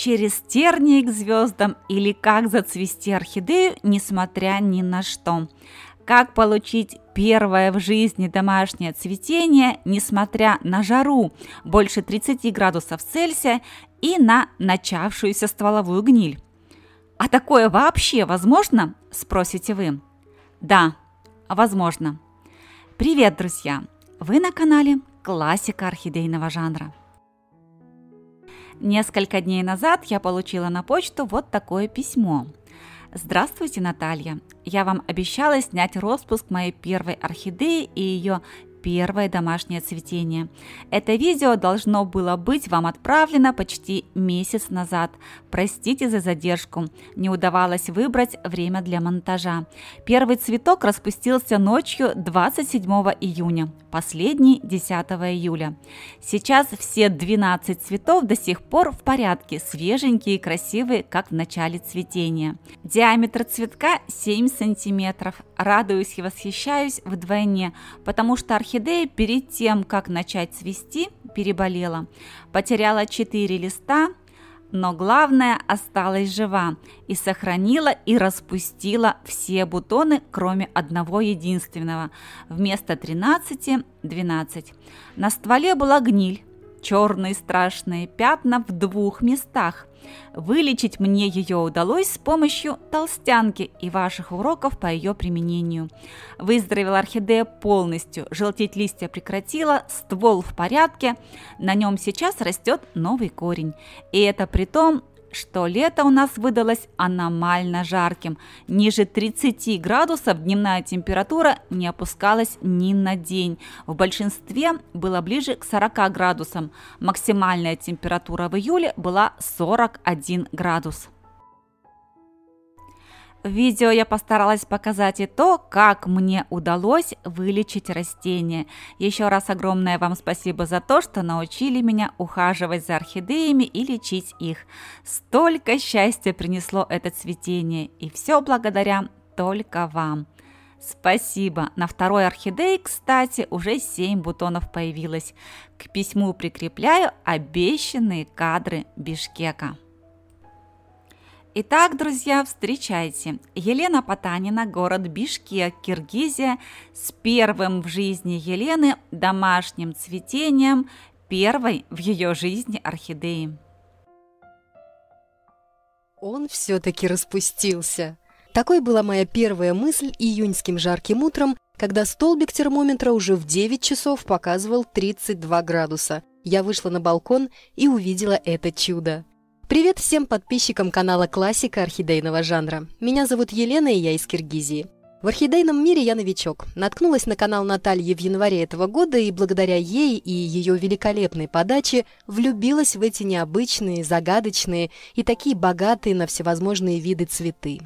через тернии к звездам или как зацвести орхидею, несмотря ни на что. Как получить первое в жизни домашнее цветение, несмотря на жару больше 30 градусов Цельсия и на начавшуюся стволовую гниль. А такое вообще возможно? Спросите вы. Да, возможно. Привет, друзья! Вы на канале Классика орхидейного жанра. Несколько дней назад я получила на почту вот такое письмо. Здравствуйте, Наталья! Я вам обещала снять распуск моей первой орхидеи и ее первое домашнее цветение. Это видео должно было быть вам отправлено почти месяц назад. Простите за задержку. Не удавалось выбрать время для монтажа. Первый цветок распустился ночью 27 июня, последний 10 июля. Сейчас все 12 цветов до сих пор в порядке, свеженькие и красивые, как в начале цветения. Диаметр цветка 7 сантиметров. Радуюсь и восхищаюсь вдвойне, потому что орхидея перед тем, как начать цвести, переболела, потеряла 4 листа, но главное, осталась жива и сохранила и распустила все бутоны, кроме одного единственного, вместо 13 – 12. На стволе была гниль, черные страшные пятна в двух местах. Вылечить мне ее удалось с помощью толстянки и ваших уроков по ее применению. Выздоровела орхидея полностью, желтеть листья прекратила, ствол в порядке, на нем сейчас растет новый корень. И это при том, что лето у нас выдалось аномально жарким. Ниже 30 градусов дневная температура не опускалась ни на день. В большинстве было ближе к 40 градусам. Максимальная температура в июле была 41 градус. В видео я постаралась показать и то, как мне удалось вылечить растение. Еще раз огромное вам спасибо за то, что научили меня ухаживать за орхидеями и лечить их. Столько счастья принесло это цветение, и все благодаря только вам. Спасибо! На второй орхидее, кстати, уже 7 бутонов появилось. К письму прикрепляю обещанные кадры Бишкека. Итак, друзья, встречайте! Елена Патанина, город Бишкек, Киргизия, с первым в жизни Елены домашним цветением, первой в ее жизни орхидеи. Он все-таки распустился. Такой была моя первая мысль июньским жарким утром, когда столбик термометра уже в 9 часов показывал 32 градуса. Я вышла на балкон и увидела это чудо. Привет всем подписчикам канала «Классика орхидейного жанра». Меня зовут Елена, и я из Киргизии. В орхидейном мире я новичок. Наткнулась на канал Натальи в январе этого года и благодаря ей и ее великолепной подаче влюбилась в эти необычные, загадочные и такие богатые на всевозможные виды цветы.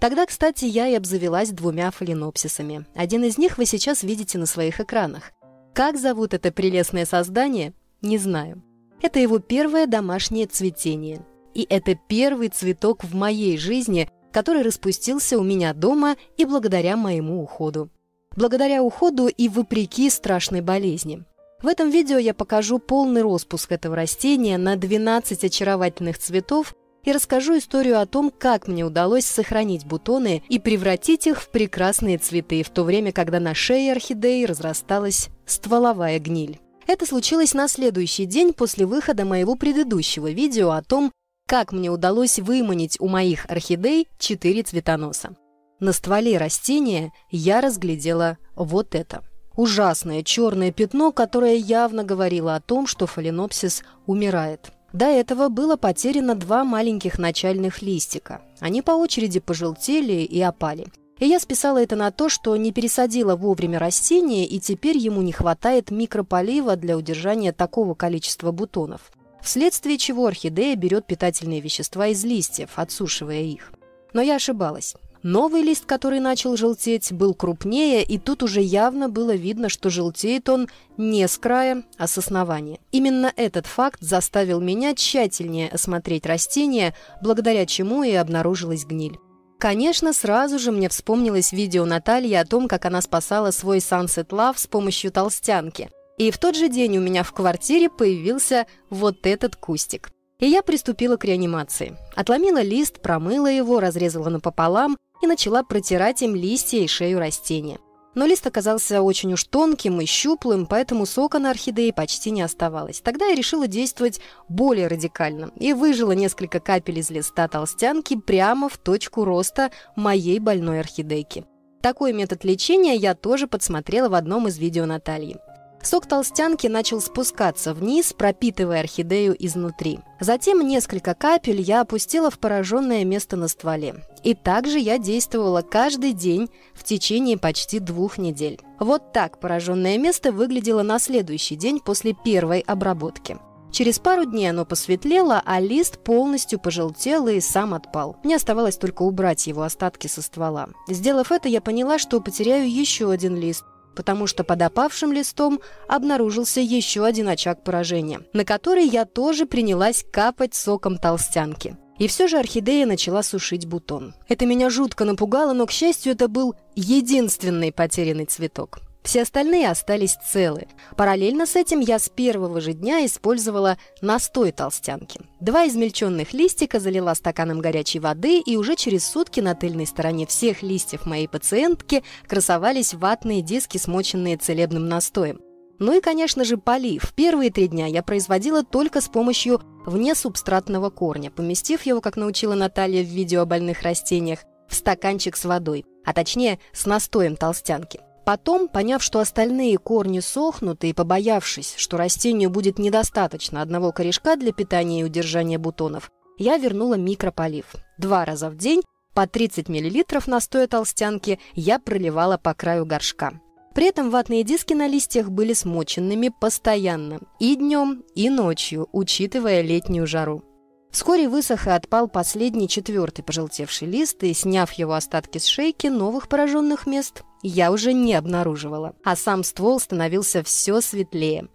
Тогда, кстати, я и обзавелась 2 фаленопсисами. Один из них вы сейчас видите на своих экранах. Как зовут это прелестное создание, не знаю. Это его первое домашнее цветение. И это первый цветок в моей жизни, который распустился у меня дома и благодаря моему уходу. Благодаря уходу и вопреки страшной болезни. В этом видео я покажу полный распуск этого растения на 12 очаровательных цветов и расскажу историю о том, как мне удалось сохранить бутоны и превратить их в прекрасные цветы, в то время, когда на шее орхидеи разрасталась стволовая гниль. Это случилось на следующий день после выхода моего предыдущего видео о том, как мне удалось выманить у моих орхидей 4 цветоноса. На стволе растения я разглядела вот это. Ужасное черное пятно, которое явно говорило о том, что фаленопсис умирает. До этого было потеряно 2 маленьких начальных листика. Они по очереди пожелтели и опали. И я списала это на то, что не пересадила вовремя растение, и теперь ему не хватает микрополива для удержания такого количества бутонов. Вследствие чего орхидея берет питательные вещества из листьев, отсушивая их. Но я ошибалась. Новый лист, который начал желтеть, был крупнее, и тут уже явно было видно, что желтеет он не с края, а с основания. Именно этот факт заставил меня тщательнее осмотреть растение, благодаря чему и обнаружилась гниль. Конечно, сразу же мне вспомнилось видео Натальи о том, как она спасала свой Sunset Love с помощью толстянки. И в тот же день у меня в квартире появился вот этот кустик. И я приступила к реанимации. Отломила лист, промыла его, разрезала напополам и начала протирать им листья и шею растения. Но лист оказался очень уж тонким и щуплым, поэтому сока на орхидее почти не оставалось. Тогда я решила действовать более радикально и выжила несколько капель из листа толстянки прямо в точку роста моей больной орхидейки. Такой метод лечения я тоже подсмотрела в одном из видео Натальи. Сок толстянки начал спускаться вниз, пропитывая орхидею изнутри. Затем несколько капель я опустила в пораженное место на стволе. И также я действовала каждый день в течение почти 2 недель. Вот так пораженное место выглядело на следующий день после первой обработки. Через пару дней оно посветлело, а лист полностью пожелтел и сам отпал. Мне оставалось только убрать его остатки со ствола. Сделав это, я поняла, что потеряю еще 1 лист. Потому что под опавшим листом обнаружился еще 1 очаг поражения, на который я тоже принялась капать соком толстянки. И все же орхидея начала сушить бутон. Это меня жутко напугало, но, к счастью, это был единственный потерянный цветок. Все остальные остались целы. Параллельно с этим я с первого же дня использовала настой толстянки. 2 измельченных листика залила стаканом горячей воды, и уже через сутки на тыльной стороне всех листьев моей пациентки красовались ватные диски, смоченные целебным настоем. Ну и, конечно же, полив. Первые 3 дня я производила только с помощью внесубстратного корня, поместив его, как научила Наталья в видео о больных растениях, в стаканчик с водой, а точнее с настоем толстянки. Потом, поняв, что остальные корни сохнут, и побоявшись, что растению будет недостаточно 1 корешка для питания и удержания бутонов, я вернула микрополив. 2 раза в день по 30 мл настоя толстянки я проливала по краю горшка. При этом ватные диски на листьях были смоченными постоянно, и днем, и ночью, учитывая летнюю жару. Вскоре высох и отпал последний, 4-й пожелтевший лист, и, сняв его остатки с шейки, новых пораженных мест я уже не обнаруживала, а сам ствол становился все светлее.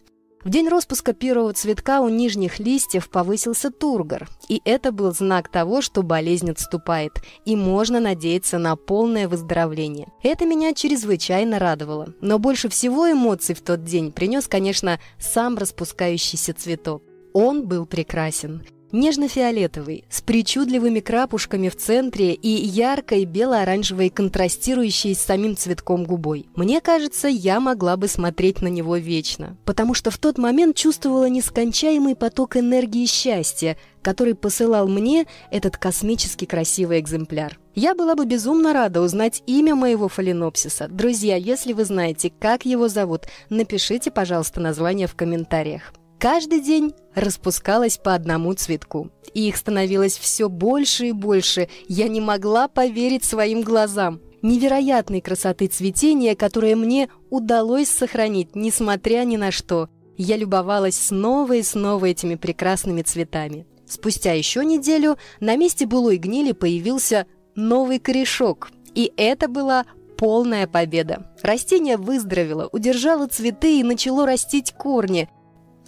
В день распуска первого цветка у нижних листьев повысился тургор, и это был знак того, что болезнь отступает, и можно надеяться на полное выздоровление. Это меня чрезвычайно радовало, но больше всего эмоций в тот день принес, конечно, сам распускающийся цветок. Он был прекрасен. Нежно-фиолетовый, с причудливыми крапушками в центре и яркой бело-оранжевой, контрастирующей с самим цветком губой. Мне кажется, я могла бы смотреть на него вечно, потому что в тот момент чувствовала нескончаемый поток энергии счастья, который посылал мне этот космически красивый экземпляр. Я была бы безумно рада узнать имя моего фаленопсиса. Друзья, если вы знаете, как его зовут, напишите, пожалуйста, название в комментариях. Каждый день распускалось по 1 цветку, и их становилось все больше и больше. Я не могла поверить своим глазам. Невероятной красоты цветения, которое мне удалось сохранить, несмотря ни на что. Я любовалась снова и снова этими прекрасными цветами. Спустя еще неделю на месте былой гнили появился новый корешок, и это была полная победа. Растение выздоровело, удержало цветы и начало растить корни.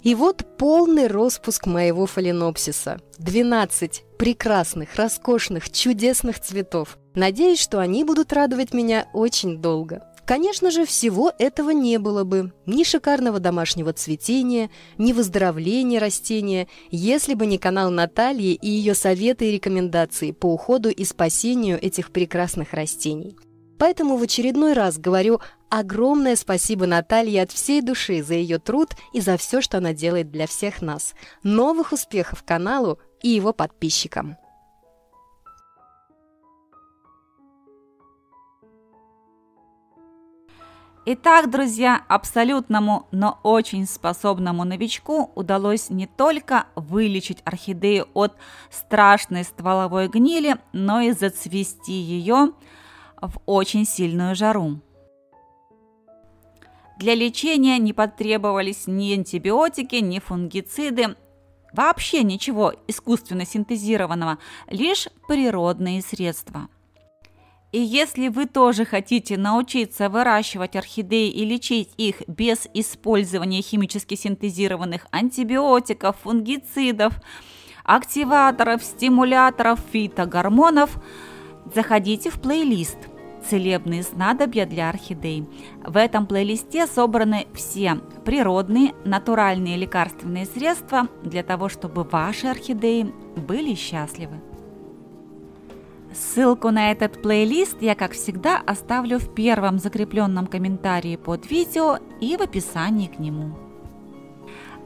И вот полный распуск моего фаленопсиса. 12 прекрасных, роскошных, чудесных цветов. Надеюсь, что они будут радовать меня очень долго. Конечно же, всего этого не было бы. Ни шикарного домашнего цветения, ни выздоровления растения, если бы не канал Натальи и ее советы и рекомендации по уходу и спасению этих прекрасных растений. Поэтому в очередной раз говорю огромное спасибо Наталье от всей души за ее труд и за все, что она делает для всех нас. Новых успехов каналу и его подписчикам! Итак, друзья, абсолютному, но очень способному новичку удалось не только вылечить орхидею от страшной стволовой гнили, но и зацвести ее в очень сильную жару. Для лечения не потребовались ни антибиотики, ни фунгициды, вообще ничего искусственно синтезированного, лишь природные средства. И если вы тоже хотите научиться выращивать орхидеи и лечить их без использования химически синтезированных антибиотиков, фунгицидов, активаторов, стимуляторов, фитогормонов, заходите в плейлист. целебные снадобья для орхидей. В этом плейлисте собраны все природные, натуральные лекарственные средства для того, чтобы ваши орхидеи были счастливы. Ссылку на этот плейлист я, как всегда, оставлю в первом закрепленном комментарии под видео и в описании к нему.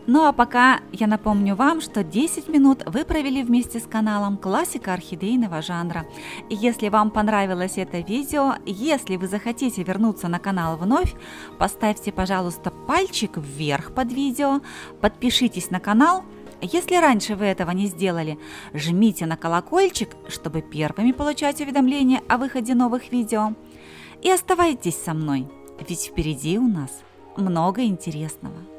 Ну а пока я напомню вам, что 10 минут вы провели вместе с каналом «Классика орхидейного жанра». Если вам понравилось это видео, если вы захотите вернуться на канал вновь, поставьте, пожалуйста, пальчик вверх под видео, подпишитесь на канал. Если раньше вы этого не сделали, жмите на колокольчик, чтобы первыми получать уведомления о выходе новых видео. И оставайтесь со мной, ведь впереди у нас много интересного.